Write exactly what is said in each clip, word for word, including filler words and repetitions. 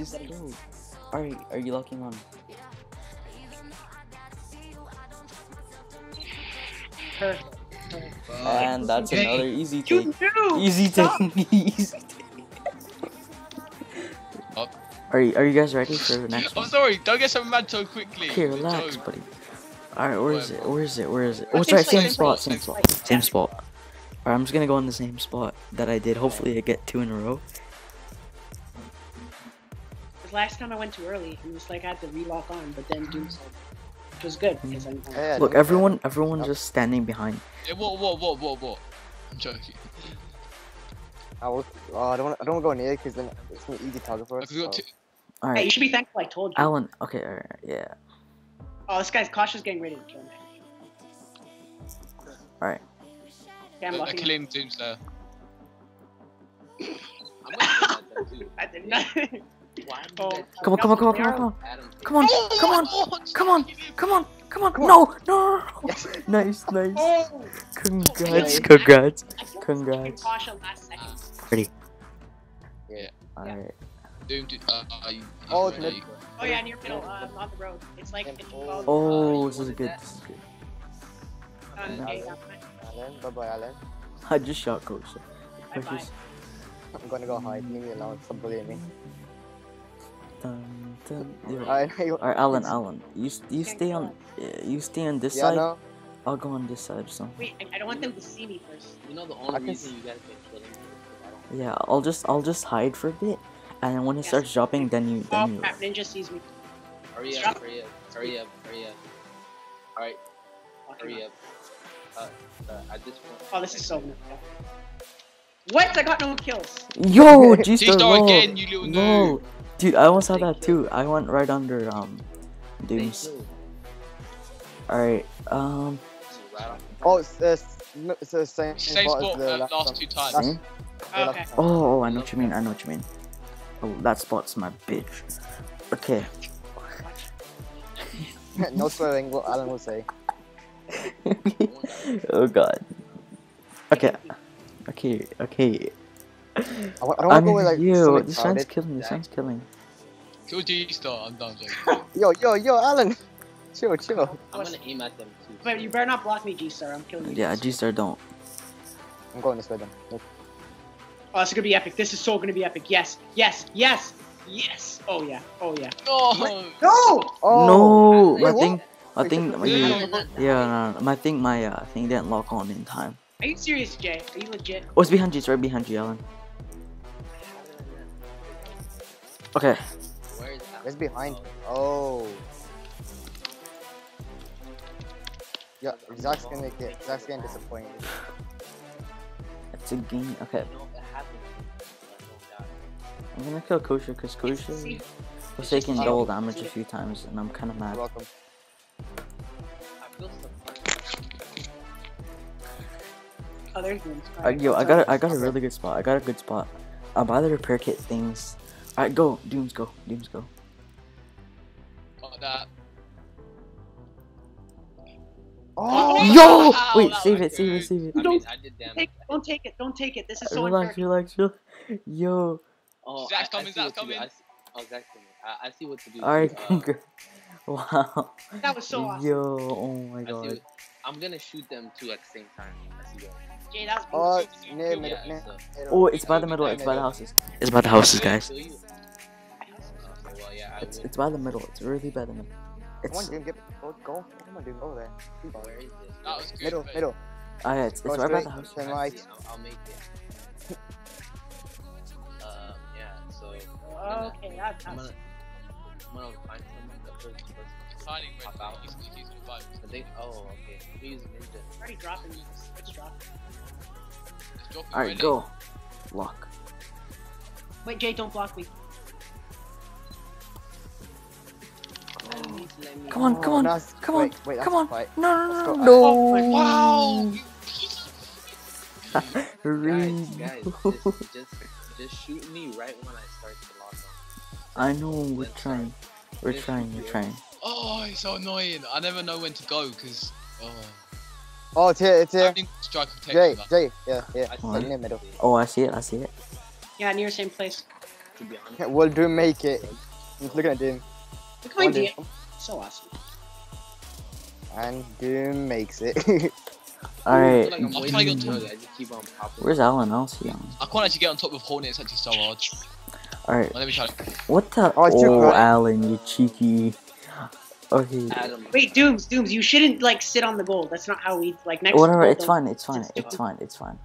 Let's go. Alright, are you locking on? Perfect. And that's Jay. Another easy thing. Easy thing. Easy thing. Are you, are you guys ready for the next one? I'm sorry, don't get so mad so quickly. Okay, relax, don't. Buddy. Alright, where is it? Where is it? Where is it? Oh, it's right, same spot, same spot. Same spot. Alright, I'm just gonna go in the same spot that I did. Hopefully I get two in a row. Last time I went too early, it was like I had to relock on, but then do something. Which was good, because I'm yeah, look, everyone, everyone's just standing behind. Hey, whoa, whoa, whoa, whoa, whoa. I'm joking. I, was, uh, I don't want to go near it, because then it's an easy target for us. So. Alright. Hey, you should be thankful I told you. Alan, okay, alright, yeah. Oh, this guy's cautious getting ready to kill me. Alright. Okay, I'm locking. I killed him, James, there. I did not. Oh, come on, come on, come on, come on, come on, come on, come on, come on, come on, come on, no, no, nice, nice, congrats, congrats, congrats, pretty, yeah, alright, oh yeah, near middle, um, on the road, it's like, oh, this is good, this is good, bye bye Alan, I just shot coach, I'm gonna go hide, leave me alone, stop bullying me. Dun, dun, yeah. Alright, right, Alan, Alan, you you stay on, you stay on this yeah, side. No. I'll go on this side. So. Wait, I don't want them to see me first. You know the only I reason you guys get killed. Yeah, I'll just I'll just hide for a bit, and then when it yes. starts dropping, then you. Then oh you... crap! Ninja sees me. Hurry up! Hurry up! Hurry up! Hurry up! All right, hurry up. Uh, uh, at this point. Oh, this is so good. What? I got no kills. Yo, G-Star again, you little noob. Dude, I almost had that too. I went right under um, Dooms. Alright, um. Oh, it's the same spot the last, last two times. Last, oh, okay. oh, oh, I know what you mean. I know what you mean. Oh, that spot's my bitch. Okay. No swearing. What Alan will say. Oh God. Okay. Okay. Okay. I don't want to go with like you. This sounds killing. This sounds killing. Kill G-Star. I'm done. Yo, yo, yo, Alan. Chill, chill. I'm gonna aim at them too. But you better not block me, G-Star. I'm killing you. Yeah, G-Star, don't. I'm going this way then. Nope. Oh, this is gonna be epic. This is so gonna be epic. Yes, yes, yes, yes. Oh yeah, oh yeah. No, no, oh. no. My Wait, thing, my thing, my, yeah, yeah no, my thing, my uh, thing didn't lock on in time. Are you serious, Jay? Are you legit? Oh, it's behind you. It's right behind you, Alan. Okay. It's behind. Oh. Yeah, Zach's gonna get. Zach's getting disappointed. It's a game. Okay. I'm gonna kill Kosher because Kosher was taking double damage a few times, and I'm kind of mad. Welcome. Oh, there's one. Uh, yo, I got a, I got a really good spot. I got a good spot. I'll buy the repair kit things. Alright, go. Dooms, go. Dooms, go. Oh, that. Oh! Yo! Oh, wait, save it, good. save it, save it. I mean, I did take, don't take it, don't take it. This is so relax, unfair. Relax, relax, relax. Yo. Oh, Zach's coming, Zach's coming. I see, oh, Zach's coming. I, I see what to do. Alright, uh, wow. That was so awesome. Yo, oh my God. What, I'm gonna shoot them too at the same time. I see what. Jay, that's oh, no, no, no. oh, it's by the middle. It's by the houses. It's by the houses, guys. It's it's by the middle. It's really by the middle. It's come on, dude, go, go. Come on, dude, over there. Where is it? Middle, middle. Ah, yeah, it's, it's right by the houses. I'll, I'll make it. um, yeah. So. Oh, okay, that's I'm gonna, I'm gonna find someone the first person. Signing with he's, he's I think. Oh, okay. We use ninja. Already dropping. It's dropping. dropping Alright, go. Block. Wait, Jay, don't block me. Oh. me, me. Come on, oh, come on, that's... come on, wait, wait, come on. Fight. No, no, no, no. Oh, wow. Guys, guys, just, just, just shoot me right when I start to lock on. I know we're trying. We're trying. We're trying. Oh, it's so annoying. I never know when to go because. Oh. Oh, it's here. It's here. Jay, Jay, yeah, yeah. I oh, in the middle. Oh, I see it. I see it. Yeah, near the same place. to be honest. Yeah, well, do make it. He's looking at him. Look at my D M. So awesome. And Doom makes it. Alright. Like, I'm trying to get on top. Keep on popping. Where's Alan? I'll see Alan. I can't actually get on top with Hornet. It's actually so hard. Alright. Let me try. What the? Oh, oh Alan, you cheeky. Okay. Adam. Wait, Dooms, Dooms, you shouldn't like sit on the gold. That's not how we like. Next. Whatever. It's fine. It's fine. It's, it's fine. It's fine.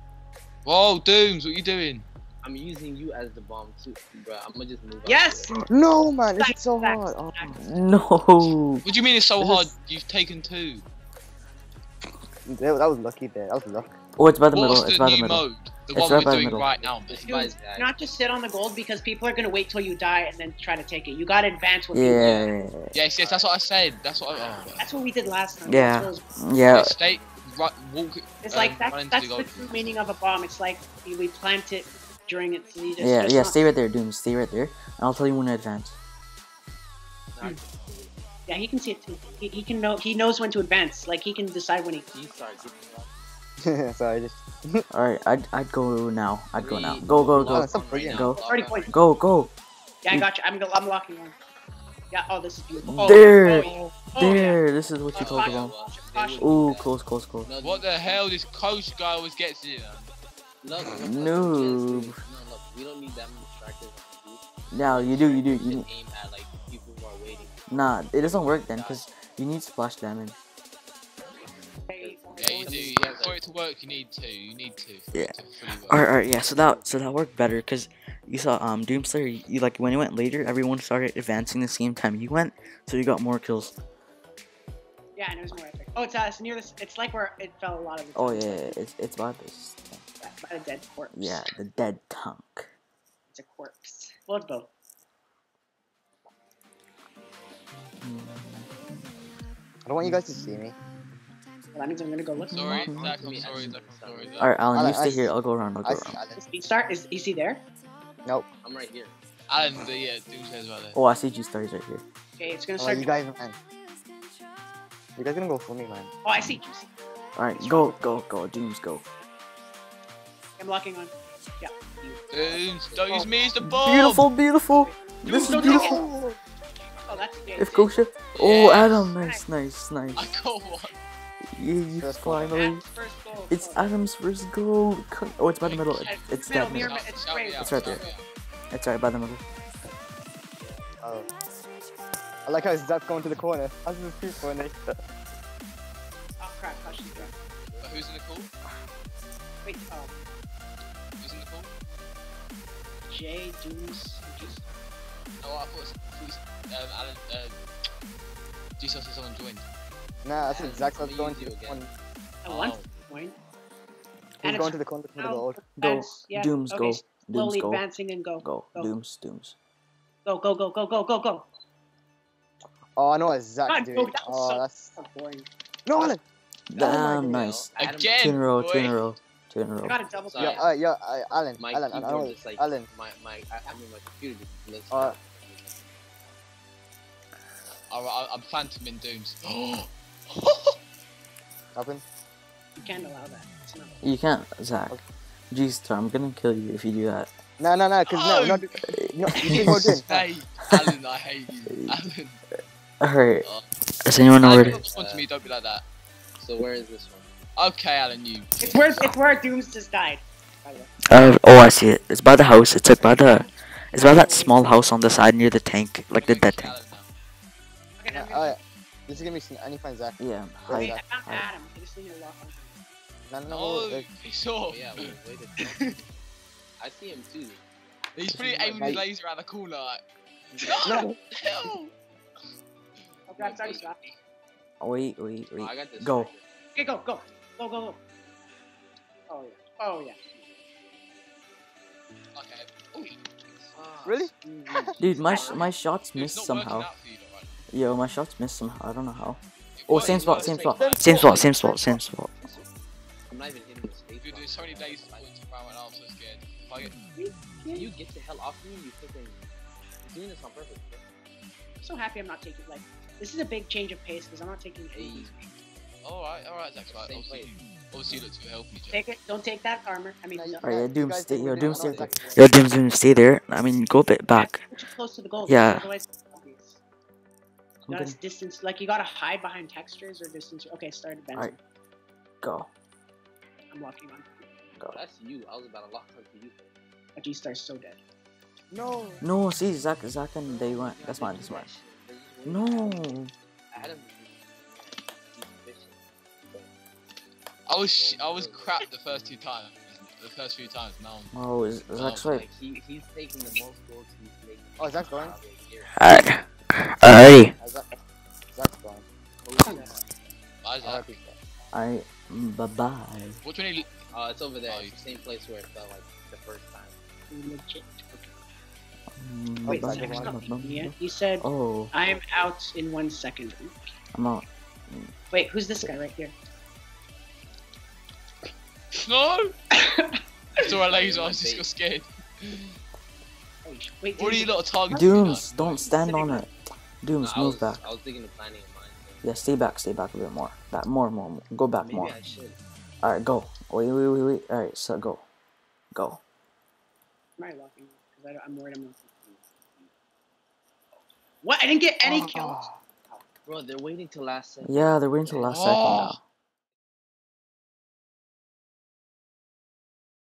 Whoa, Dooms, what are you doing? I'm using you as the bomb too, bro. I'm gonna just move. Yes. Out. No, man. It's so back, hard. Oh, no. What do you mean it's so this hard? Is... You've taken two. That was lucky there. That was luck. Oh, it's by the what middle. It's the by the middle. Mode? The it's one right we're doing middle. Right now. It's Dude, not just sit on the gold because people are gonna wait till you die and then try to take it. You gotta advance with yeah, people. Yeah, yeah. Yes, yes. That's what I said. That's what. I, oh, that's what we did last time. Yeah. Those... Yeah. Stay, right, walk, it's um, like that's, that's the, the true meaning of a bomb. It's like we plant it. During it, so you just yeah, yeah. Not... Stay right there, Doom. Stay right there, and I'll tell you when to advance. Mm. Yeah, he can see it too. He, he can know. He knows when to advance. Like he can decide when he. he starts. Sorry, just. All right, I'd I'd go now. I'd Three, go now. Go go go. Right go. Go. go go. Yeah, I got you. I'm I'm locking one. Yeah. Oh, this is beautiful. Oh, there, oh, oh, there. Yeah. This is what you talk about. Ooh, close, close, close. What the hell? This coach guy always gets here. No, no, look, we don't need that many tractors on the group. No, you do, you do. You just aim at like people who are waiting. Nah, it doesn't work then, because you need splash damage. Yeah, you do. Yeah, for it to work, you need to. You need to. Yeah. Alright, alright, yeah. So that, so that worked better, because you saw um Doomslayer. You like when you went later, everyone started advancing the same time you went, so you got more kills. Yeah, and it was more epic. Oh, it's uh, it's near this. It's like where it fell a lot of the time. Oh yeah, it's it's by this. A dead corpse. Yeah, the dead tonk. It's a corpse. Well, it's both. I don't want you guys to see me. Well, that means I'm gonna go look. Sorry, Zach, I'm sorry, Zach, I'm sorry. Alright, Alan, Alan, you stay I here. I'll go around. I'll go I around. Is he start? Is, is he there? Nope. I'm right here. Alan, the, yeah, dude says about that. Oh, I see G-Star. He's right here. Okay, it's gonna start. Oh, you guys, man. You guys gonna go for me, man. Oh, I see G-Star. Alright, go, go, go. Dooms, go. I'm locking on. Yeah. Dude, don't use me as the bomb. Beautiful, beautiful. Dude, this is beautiful. Oh, that's good. If go shift. Oh, Adam, nice, nice, nice. I got one. Yeah, you first finally. First goal. It's Adam's first goal. Oh, it's by the middle. It's, it's middle, down middle. Middle. It's, it's right there. It's right by the middle. Oh. I like how Zach's going to the corner. How's the free for next? Oh crap! Gosh, she's drunk. But who's in the call? Wait. Oh. Jay, Dooms, just... Oh, I thought it was... Please, um, Alan, um... G-Star said someone joined. Nah, that's exactly what I was going to. One... Oh, one point? He's going to the corner for the gold. Go, yeah. Dooms, okay. Go. Dooms, slowly go. Advancing and go. Go. Go, Dooms, Dooms. Go, go, go, go, go, go, go! Oh, I know exactly. Dude. That oh, so that's... so boring. No, Alan! Damn, nice. Again, two in a row, two in a row. I got a double. Yeah, uh, yeah, uh, Alan, my Alan, Alan, is like Alan. My, my, I, I mean, my computer just uh, I, I'm Phantom in Dooms. Happen? You can't allow that. It's not you can't, Zach. Okay. G-Star, I'm gonna kill you if you do that. No, no, no, because oh. no, not, no, you didn't go Doom. Hey, Alan, I hate you, Alan. Alright, uh, is anyone already? Don't respond to me, don't be like that. So where is this one? Okay, Alan, you. It's where it's where Dooms just died. Uh, oh, I see it. It's by the house. It's like by the, it's by that small house on the side near the tank, like the dead tank. Okay, now yeah, uh, this is gonna be any fun, Zach. Yeah. Hi, wait, Zach. I found Adam. I just need to lock on. No, no, oh, no, he saw. Yeah, wait, wait I see him too. He's pretty aiming his laser around the corner. No. No. Okay, sorry, Zach. Wait, wait, wait. Oh, I got this. Go. Okay, go, go. Go, go, go. Oh, yeah. Oh, yeah. Okay. Ah, really? Dude, my sh my shots missed somehow. You, right? Yo, my shots missed somehow. I don't know how. Oh, same spot, same spot. Same spot, same spot, same spot. I'm not even in this space. Dude, there's so many days I went to Brown and I'm so scared. If I get... Can you get the hell off me? You freaking... You're doing this on purpose. I'm so happy I'm not taking... Like, this is a big change of pace because I'm not taking... Hey. Alright, alright, Zach. Right, I'll see you. O C to help you. Take it. Don't take that armor. I mean, no, yeah, Doomsday. Yo, Doomsday. Yo, Doomsday. Stay there. I mean, go bit back. Close to the gold. Yeah. Otherwise, it's obvious. You gotta distance. Like you gotta hide behind textures or distance. Okay, start advancing. Alright. Go. I'm walking on. Go. That's you. I was about to lock onto you. But you start so dead. No. No. See, Zach, Zach, and they went. That's mine. That's mine. No. Adam. I was I was crap the first two times. The first few times now. Oh, is Zach's right? Like he, he's taking the most goals he's making. Oh, Zach's going. Alright. Alrighty. Zach's going. Bye, Zach. Alright. Bye bye. Which one? Uh, it's over there. Oh, it's the same place where it felt like the first time. Legit. Mm, wait, Zach's not in yet. He said, oh. "I am out in one second." I'm out. Wait, who's this guy right here? No! So I like his eyes, just got scared. Wait, what are you lot targeting? Dooms, don't no, stand on it. Dooms, no, move I was, back. I was thinking of planning mine. Yeah, stay back, stay back a bit more. Back more, more, more. Go back Maybe more. Alright, go. Wait, wait, wait, wait. Alright, so go. Go. I'm already walking, because I'm worried I'm going to... What? I didn't get any oh. kills. Bro, they're waiting till last second. Yeah, they're waiting till last oh. second now.